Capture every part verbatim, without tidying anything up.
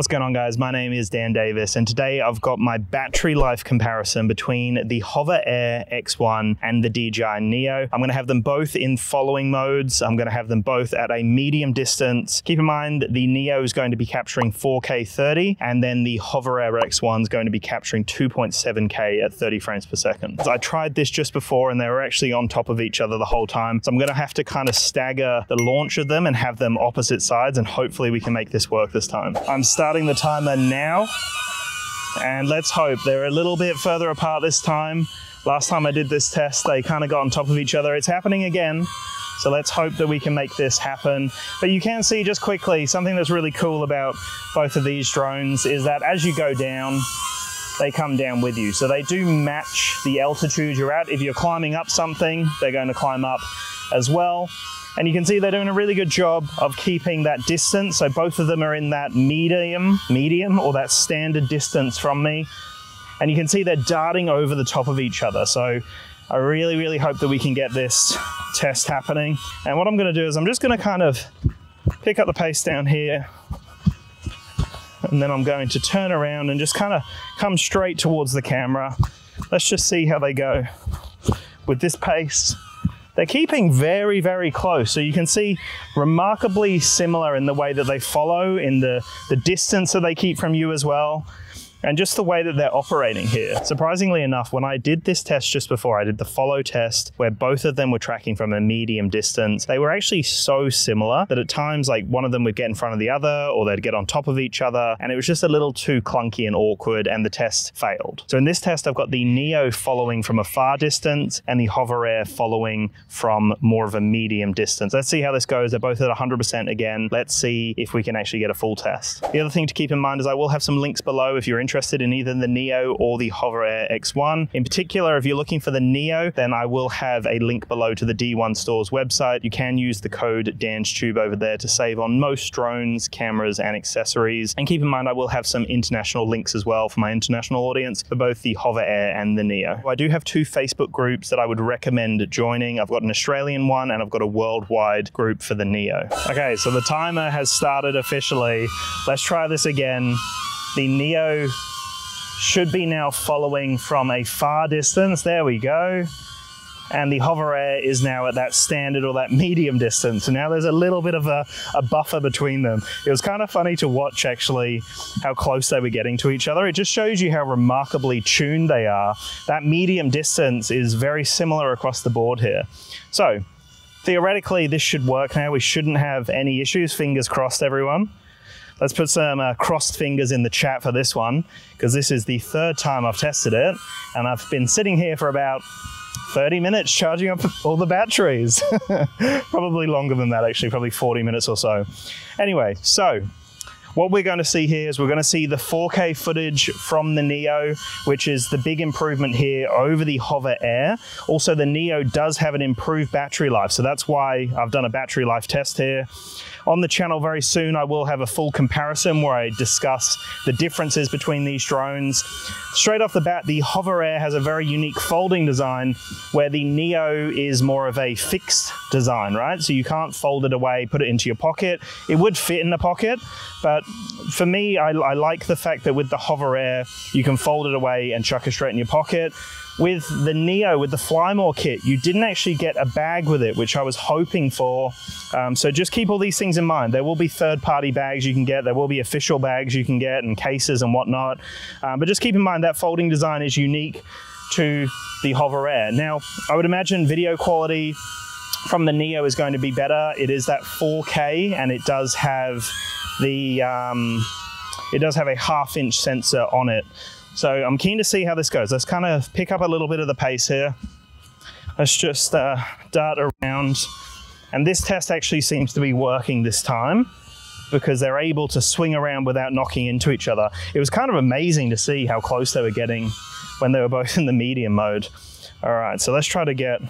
What's going on, guys? My name is Dan Davis, and today I've got my battery life comparison between the HOVERair X one and the D J I Neo. I'm gonna have them both in following modes. I'm gonna have them both at a medium distance. Keep in mind, the Neo is going to be capturing four K thirty, and then the HOVERair X one is going to be capturing two point seven K at thirty frames per second. So I tried this just before, and they were actually on top of each other the whole time. So I'm gonna have to kind of stagger the launch of them and have them opposite sides, and hopefully we can make this work this time. I'm starting Starting the timer now, and let's hope they're a little bit further apart this time. Last time I did this test, they kind of got on top of each other. It's happening again, so let's hope that we can make this happen. But you can see just quickly, something that's really cool about both of these drones is that as you go down, they come down with you. So they do match the altitude you're at. If you're climbing up something, they're going to climb up as well. And you can see they're doing a really good job of keeping that distance. So both of them are in that medium, medium or that standard distance from me. And you can see they're darting over the top of each other. So I really, really hope that we can get this test happening. And what I'm gonna do is I'm just gonna kind of pick up the pace down here, and then I'm going to turn around and just kind of come straight towards the camera. Let's just see how they go with this pace. They're keeping very, very close. So you can see remarkably similar in the way that they follow, in the, the distance that they keep from you as well, and just the way that they're operating here. Surprisingly enough, when I did this test just before, I did the follow test where both of them were tracking from a medium distance. They were actually so similar that at times, like, one of them would get in front of the other, or they'd get on top of each other, and it was just a little too clunky and awkward, and the test failed. So in this test, I've got the Neo following from a far distance and the HOVERair following from more of a medium distance. Let's see how this goes. They're both at one hundred percent again. Let's see if we can actually get a full test. The other thing to keep in mind is I will have some links below if you're interested interested in either the Neo or the HOVERair X one. In particular, if you're looking for the Neo, then I will have a link below to the D one Store's website. You can use the code DANSTube over there to save on most drones, cameras, and accessories. And keep in mind, I will have some international links as well for my international audience for both the HOVERair and the Neo. I do have two Facebook groups that I would recommend joining. I've got an Australian one, and I've got a worldwide group for the Neo. Okay, so the timer has started officially. Let's try this again. The Neo should be now following from a far distance. There we go. And the HOVERair is now at that standard or that medium distance. So now there's a little bit of a, a buffer between them. It was kind of funny to watch, actually, how close they were getting to each other. It just shows you how remarkably tuned they are. That medium distance is very similar across the board here. So theoretically, this should work now. We shouldn't have any issues. Fingers crossed, everyone. Let's put some uh, crossed fingers in the chat for this one, because this is the third time I've tested it, and I've been sitting here for about thirty minutes charging up all the batteries. Probably longer than that, actually, probably forty minutes or so. Anyway, so what we're going to see here is we're going to see the four K footage from the Neo, which is the big improvement here over the HOVERair. Also, the Neo does have an improved battery life, so that's why I've done a battery life test here. On the channel very soon, I will have a full comparison where I discuss the differences between these drones. Straight off the bat, the HOVERair has a very unique folding design, where the Neo is more of a fixed design, right? So you can't fold it away, put it into your pocket. It would fit in the pocket, but for me, I, I like the fact that with the HOVERair, you can fold it away and chuck it straight in your pocket. With the Neo, with the Flymore kit, you didn't actually get a bag with it, which I was hoping for. Um, so just keep all these things in mind. There will be third-party bags you can get. There will be official bags you can get, and cases and whatnot. Um, but just keep in mind that folding design is unique to the HOVERair. Now, I would imagine video quality from the Neo is going to be better. It is that four K, and it does have the um, it does have a half-inch sensor on it. So I'm keen to see how this goes. Let's kind of pick up a little bit of the pace here. Let's just uh, dart around. And this test actually seems to be working this time, because they're able to swing around without knocking into each other. It was kind of amazing to see how close they were getting when they were both in the medium mode. All right, so let's try to get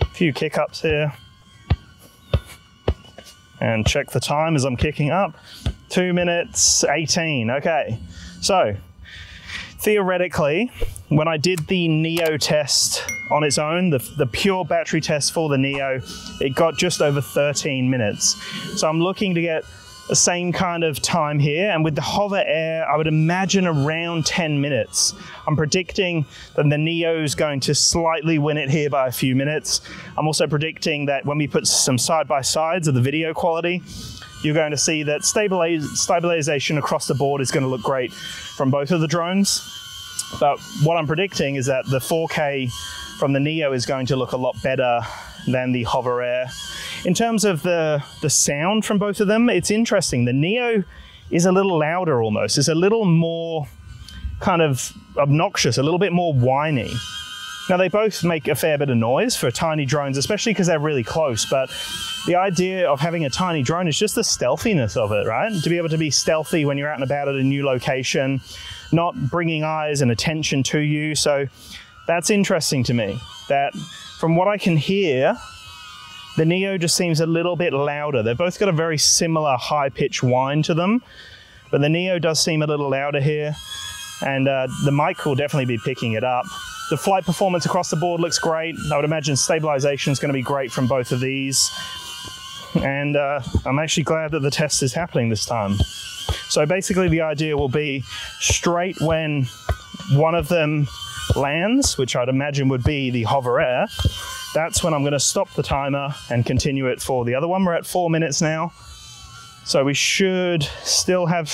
a few kick ups here. And check the time as I'm kicking up. two minutes eighteen, okay. So theoretically, when I did the Neo test on its own, the, the pure battery test for the Neo, it got just over thirteen minutes. So I'm looking to get the same kind of time here, and with the HOVERair, I would imagine around ten minutes. I'm predicting that the Neo's going to slightly win it here by a few minutes. I'm also predicting that when we put some side-by-sides of the video quality, you're going to see that stabiliz- stabilization across the board is going to look great from both of the drones. But what I'm predicting is that the four K from the Neo is going to look a lot better than the HOVERair. In terms of the, the sound from both of them, it's interesting. The Neo is a little louder almost. It's a little more kind of obnoxious, a little bit more whiny. Now they both make a fair bit of noise for tiny drones, especially because they're really close, but the idea of having a tiny drone is just the stealthiness of it, right? To be able to be stealthy when you're out and about at a new location, not bringing eyes and attention to you. So that's interesting to me, that from what I can hear, the Neo just seems a little bit louder. They've both got a very similar high-pitched whine to them, but the Neo does seem a little louder here, and uh, the mic will definitely be picking it up. The flight performance across the board looks great. I would imagine stabilization is going to be great from both of these. And uh, I'm actually glad that the test is happening this time. So basically the idea will be straight when one of them lands, which I'd imagine would be the HOVERair, that's when I'm going to stop the timer and continue it for the other one. We're at four minutes now. So we should still have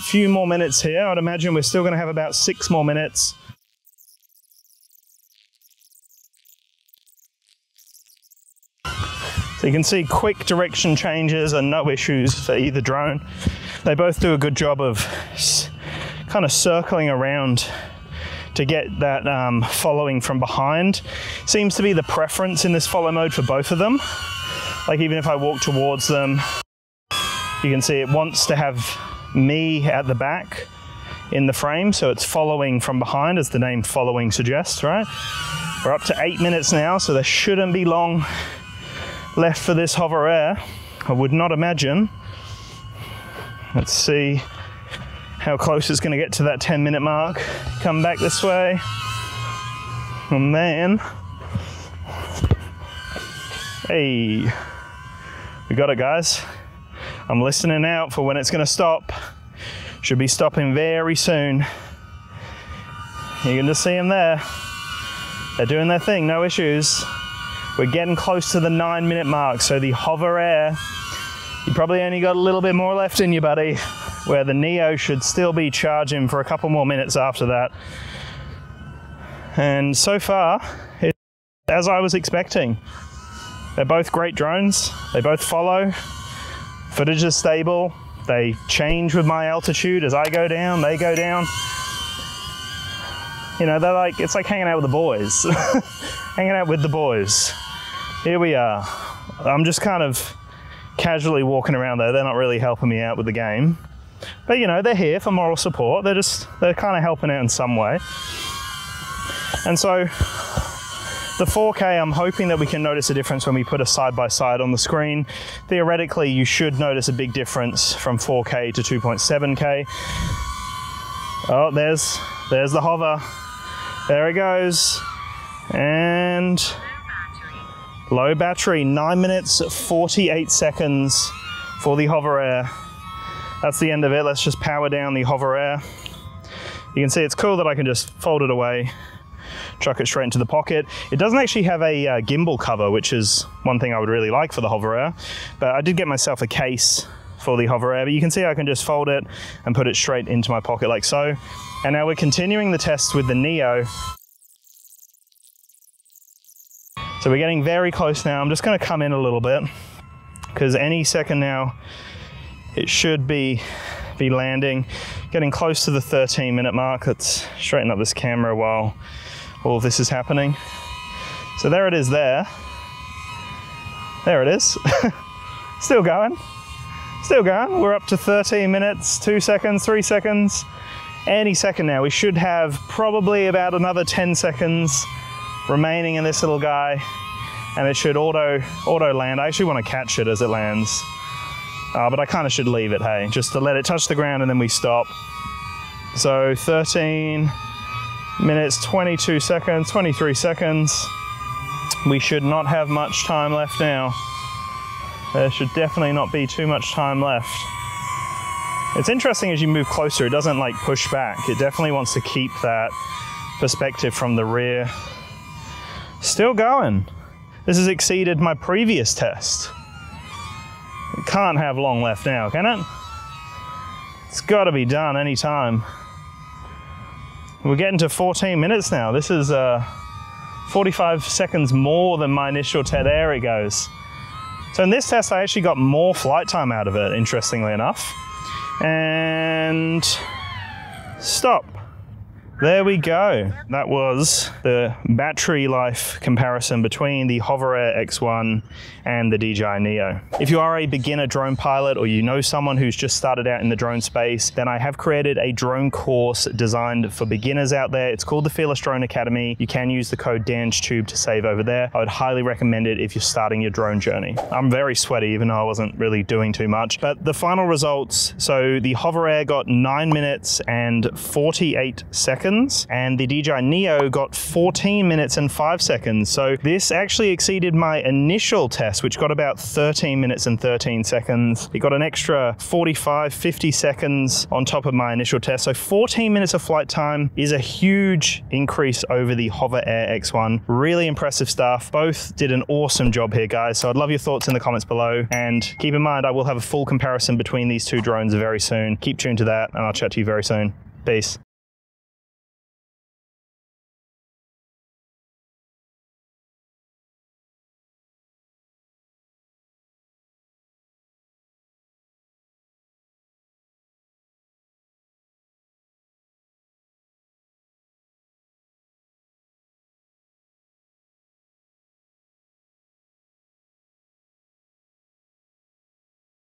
a few more minutes here. I'd imagine we're still going to have about six more minutes. So you can see quick direction changes and no issues for either drone. They both do a good job of kind of circling around to get that um, following from behind. Seems to be the preference in this follow mode for both of them. Like even if I walk towards them, you can see it wants to have me at the back in the frame. So it's following from behind, as the name following suggests, right? We're up to eight minutes now, so there shouldn't be long left for this HOVERair, I would not imagine. Let's see how close it's going to get to that ten minute mark. Come back this way, and then, hey, we got it, guys. I'm listening out for when it's going to stop. Should be stopping very soon. You can just see them there. They're doing their thing, no issues. We're getting close to the nine minute mark. So the HOVERair, you probably only got a little bit more left in you, buddy, where the Neo should still be charging for a couple more minutes after that. And so far, it's as I was expecting. They're both great drones. They both follow. Footage is stable. They change with my altitude. As I go down, they go down. You know, they're like, it's like hanging out with the boys. Hanging out with the boys. Here we are. I'm just kind of casually walking around though. They're not really helping me out with the game. But you know, they're here for moral support. They're just, they're kind of helping out in some way. And so the four K, I'm hoping that we can notice a difference when we put a side-by-side on the screen. Theoretically, you should notice a big difference from four K to two point seven K. Oh, there's, there's the hover. There it goes. And low battery, nine minutes, forty-eight seconds for the HOVERair. That's the end of it. Let's just power down the HOVERair. You can see it's cool that I can just fold it away, chuck it straight into the pocket. It doesn't actually have a uh, gimbal cover, which is one thing I would really like for the HOVERair, but I did get myself a case for the HOVERair, but you can see I can just fold it and put it straight into my pocket like so. And now we're continuing the test with the Neo. So we're getting very close now. I'm just gonna come in a little bit because any second now, it should be, be landing. Getting close to the thirteen minute mark. Let's straighten up this camera while all of this is happening. So there it is there. There it is. Still going, still going. We're up to thirteen minutes, two seconds, three seconds. Any second now, we should have probably about another ten seconds remaining in this little guy, and it should auto auto land. I actually want to catch it as it lands, uh, but I kind of should leave it, hey, just to let it touch the ground and then we stop. So thirteen minutes, twenty-two seconds, twenty-three seconds. We should not have much time left now. There should definitely not be too much time left. It's interesting as you move closer, it doesn't like push back. It definitely wants to keep that perspective from the rear. Still going. This has exceeded my previous test. It can't have long left now, can it? It's got to be done any time. We're getting to fourteen minutes now. This is uh, forty-five seconds more than my initial test. There it goes. So in this test, I actually got more flight time out of it, interestingly enough. And stop. There we go. That was the battery life comparison between the HOVERAir X one and the D J I Neo. If you are a beginner drone pilot or you know someone who's just started out in the drone space, then I have created a drone course designed for beginners out there. It's called the Fearless Drone Academy. You can use the code DanceTube to save over there. I would highly recommend it if you're starting your drone journey. I'm very sweaty, even though I wasn't really doing too much. But the final results, so the HOVERAir got nine minutes and forty-eight seconds. And the D J I Neo got fourteen minutes and five seconds. So this actually exceeded my initial test, which got about thirteen minutes and thirteen seconds. It got an extra forty-five, fifty seconds on top of my initial test. So fourteen minutes of flight time is a huge increase over the HOVERAir X one. Really impressive stuff. Both did an awesome job here, guys. So I'd love your thoughts in the comments below. And keep in mind, I will have a full comparison between these two drones very soon. Keep tuned to that, and I'll chat to you very soon. Peace.